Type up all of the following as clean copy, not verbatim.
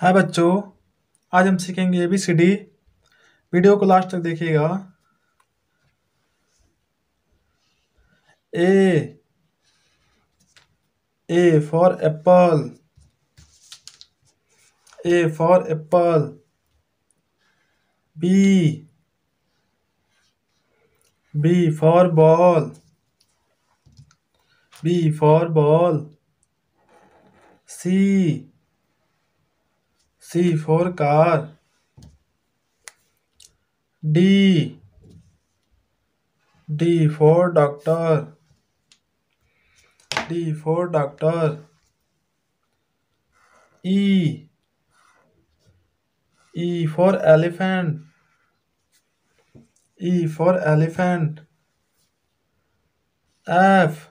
हाँ बच्चों, आज हम सीखेंगे ABCD। वीडियो को लास्ट तक देखिएगा। A, A for apple, A for apple, B, B for ball, B for ball, C, C for car, D, D for doctor, D for doctor, E, E for elephant, E for elephant, F,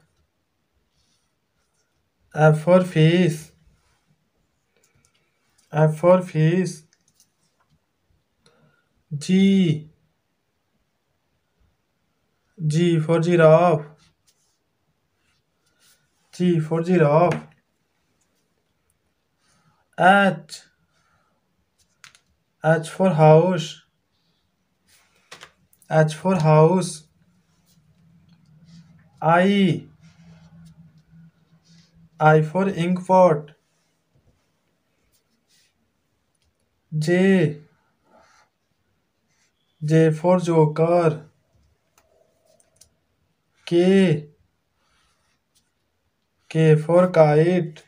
F for fish, F for fish, G, G for giraffe, G for giraffe, H, H for house, H for house, I for inkpot, J, J for joker, K, K for kite,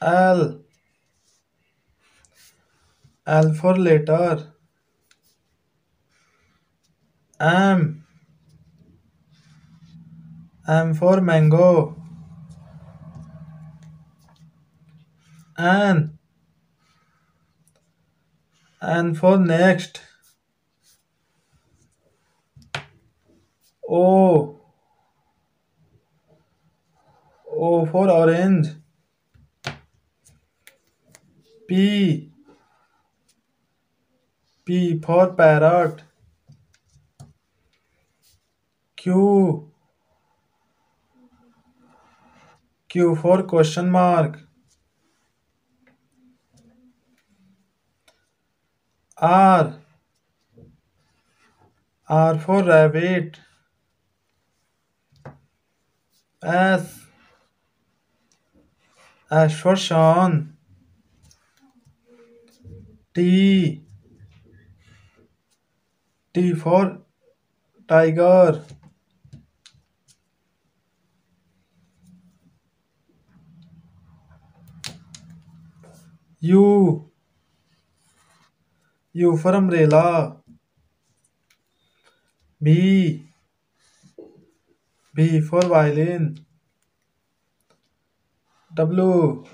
L, L for letter, M, M for mango, N, N for next, O, O for orange, P, P for parrot, Q, Q for question mark, R, R for rabbit, S, S for Sean, T, T for tiger, U, U for umbrella, B, B for violin, W,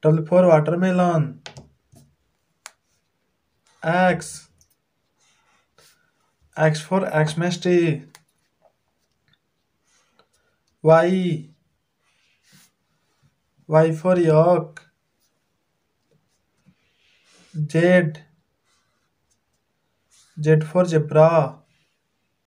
W for watermelon, X, X for Xmas Day, Y, Y for York, Z, Z for zebra,